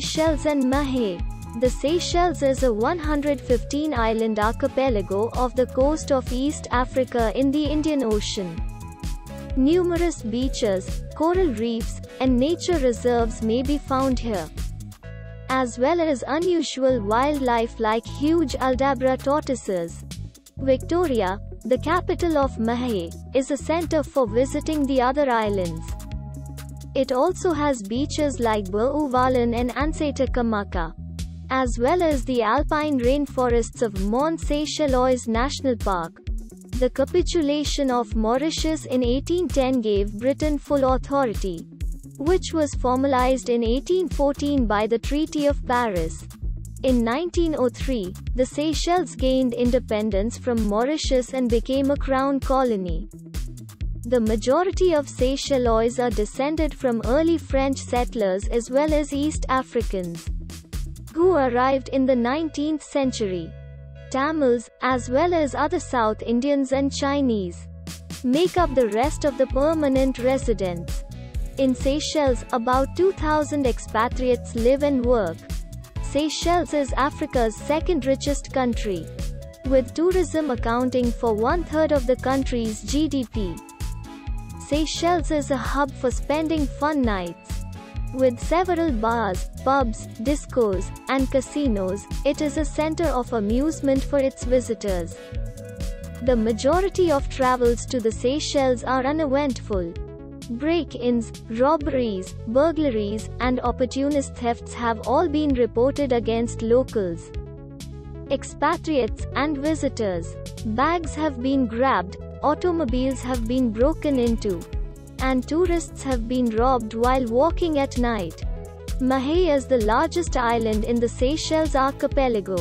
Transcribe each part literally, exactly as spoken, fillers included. Seychelles and Mahé. The Seychelles is a one hundred fifteen island archipelago off the coast of East Africa in the Indian Ocean. Numerous beaches, coral reefs, and nature reserves may be found here, as well as unusual wildlife like huge Aldabra tortoises. Victoria, the capital of Mahé, is a center for visiting the other islands. It also has beaches like Beau Vallon and Anse Takamaka, as well as the alpine rainforests of Morne Seychellois National Park. The capitulation of Mauritius in eighteen ten gave Britain full authority, which was formalized in eighteen fourteen by the Treaty of Paris. In nineteen oh three, the Seychelles gained independence from Mauritius and became a crown colony. The majority of Seychellois are descended from early French settlers as well as East Africans, who arrived in the nineteenth century. Tamils, as well as other South Indians and Chinese, make up the rest of the permanent residents. In Seychelles, about two thousand expatriates live and work. Seychelles is Africa's second richest country, with tourism accounting for one-third of the country's G D P. Seychelles is a hub for spending fun nights. With several bars, pubs, discos, and casinos, it is a center of amusement for its visitors. The majority of travels to the Seychelles are uneventful. Break-ins, robberies, burglaries, and opportunist thefts have all been reported against locals, expatriates, and visitors. Bags have been grabbed, automobiles have been broken into, and tourists have been robbed while walking at night. Mahé is the largest island in the Seychelles archipelago,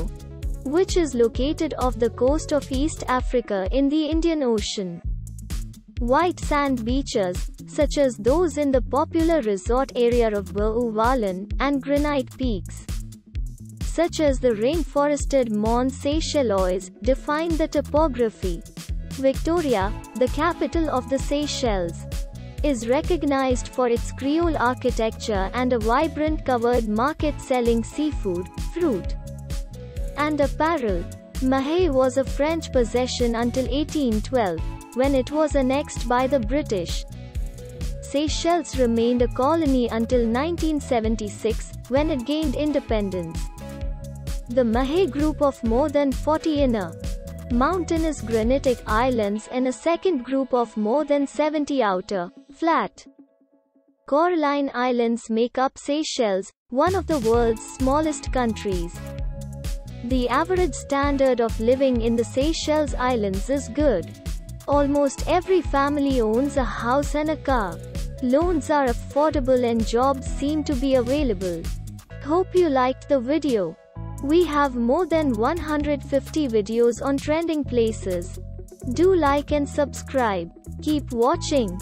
which is located off the coast of East Africa in the Indian Ocean. White sand beaches, such as those in the popular resort area of Beau Vallon, and granite peaks, such as the rainforested Morne Seychellois, define the topography. Victoria, the capital of the Seychelles, is recognized for its Creole architecture and a vibrant covered market selling seafood, fruit, and apparel. Mahé was a French possession until eighteen twelve, when it was annexed by the British. Seychelles remained a colony until nineteen seventy-six, when it gained independence. The Mahé group of more than forty inner mountainous granitic islands and a second group of more than seventy outer, flat, coralline islands make up Seychelles, one of the world's smallest countries. The average standard of living in the Seychelles Islands is good. Almost every family owns a house and a car. Loans are affordable and jobs seem to be available. Hope you liked the video. We have more than one hundred fifty videos on trending places. Do like and subscribe. Keep watching.